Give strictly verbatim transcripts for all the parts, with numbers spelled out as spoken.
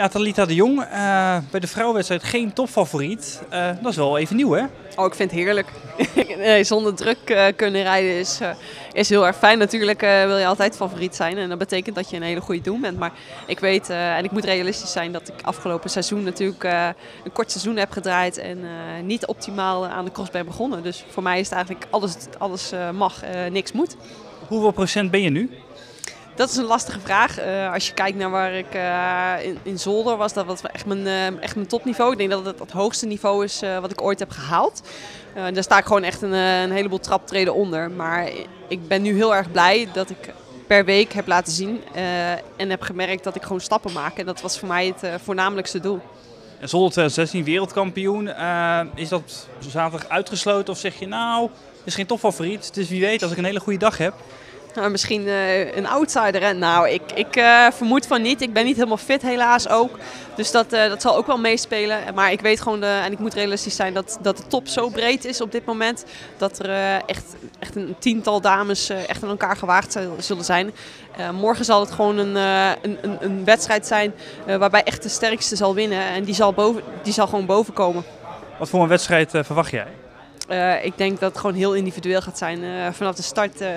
Ja, Thalita de Jong, uh, bij de vrouwenwedstrijd geen topfavoriet. Uh, dat is wel even nieuw, hè? Oh, ik vind het heerlijk. Nee, zonder druk uh, kunnen rijden is, uh, is heel erg fijn. Natuurlijk uh, wil je altijd favoriet zijn en dat betekent dat je een hele goede doen bent. Maar ik weet, uh, en ik moet realistisch zijn, dat ik afgelopen seizoen natuurlijk uh, een kort seizoen heb gedraaid en uh, niet optimaal aan de cross ben begonnen. Dus voor mij is het eigenlijk alles, alles uh, mag, uh, niks moet. Hoeveel procent ben je nu? Dat is een lastige vraag. Uh, als je kijkt naar waar ik uh, in, in Zolder was, dat was echt mijn, uh, echt mijn topniveau. Ik denk dat het het hoogste niveau is uh, wat ik ooit heb gehaald. Uh, daar sta ik gewoon echt een, een heleboel traptreden onder. Maar ik ben nu heel erg blij dat ik per week heb laten zien uh, en heb gemerkt dat ik gewoon stappen maak. En dat was voor mij het uh, voornamelijkste doel. En Zolder tweeduizend zestien wereldkampioen, uh, is dat zaterdag uitgesloten of zeg je nou, het is geen topfavoriet, dus wie weet als ik een hele goede dag heb? Nou, misschien uh, een outsider, hè? Nou, ik, ik uh, vermoed van niet. Ik ben niet helemaal fit helaas ook. Dus dat, uh, dat zal ook wel meespelen. Maar ik weet gewoon, de, en ik moet realistisch zijn, dat, dat de top zo breed is op dit moment. Dat er uh, echt, echt een tiental dames uh, echt aan elkaar gewaagd zullen zijn. Uh, morgen zal het gewoon een, uh, een, een, een wedstrijd zijn uh, waarbij echt de sterkste zal winnen. En die zal, boven, die zal gewoon bovenkomen. Wat voor een wedstrijd uh, verwacht jij? Uh, ik denk dat het gewoon heel individueel gaat zijn. Uh, vanaf de start uh,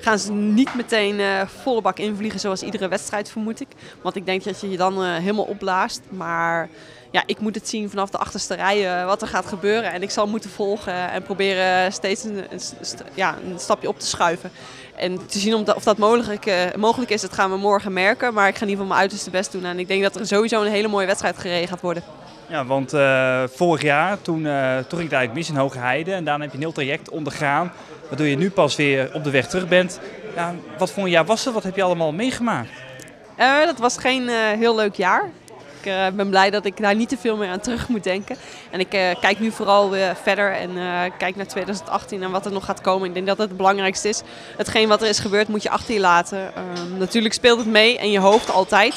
gaan ze niet meteen uh, volle bak invliegen zoals iedere wedstrijd, vermoed ik. Want ik denk dat je je dan uh, helemaal opblaast. Maar ja, ik moet het zien vanaf de achterste rij uh, wat er gaat gebeuren. En ik zal moeten volgen en proberen steeds een, een, st ja, een stapje op te schuiven. En te zien om da of dat mogelijk, uh, mogelijk is, dat gaan we morgen merken. Maar ik ga in ieder geval mijn uiterste best doen. En ik denk dat er sowieso een hele mooie wedstrijd gereden gaat worden. Ja, want uh, vorig jaar, toen, uh, toen ging het eigenlijk mis in Hoge Heide en daarna heb je een heel traject ondergaan, waardoor je nu pas weer op de weg terug bent. Ja, wat voor een jaar was het? Wat heb je allemaal meegemaakt? Uh, dat was geen uh, heel leuk jaar. Ik uh, ben blij dat ik daar niet te veel meer aan terug moet denken. En ik uh, kijk nu vooral weer verder en uh, kijk naar tweeduizend achttien en wat er nog gaat komen. Ik denk dat dat het belangrijkste is. Hetgeen wat er is gebeurd moet je achter je laten. Uh, natuurlijk speelt het mee in je hoofd altijd.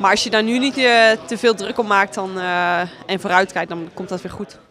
Maar als je daar nu niet te veel druk op maakt dan, uh, en vooruit kijkt, dan komt dat weer goed.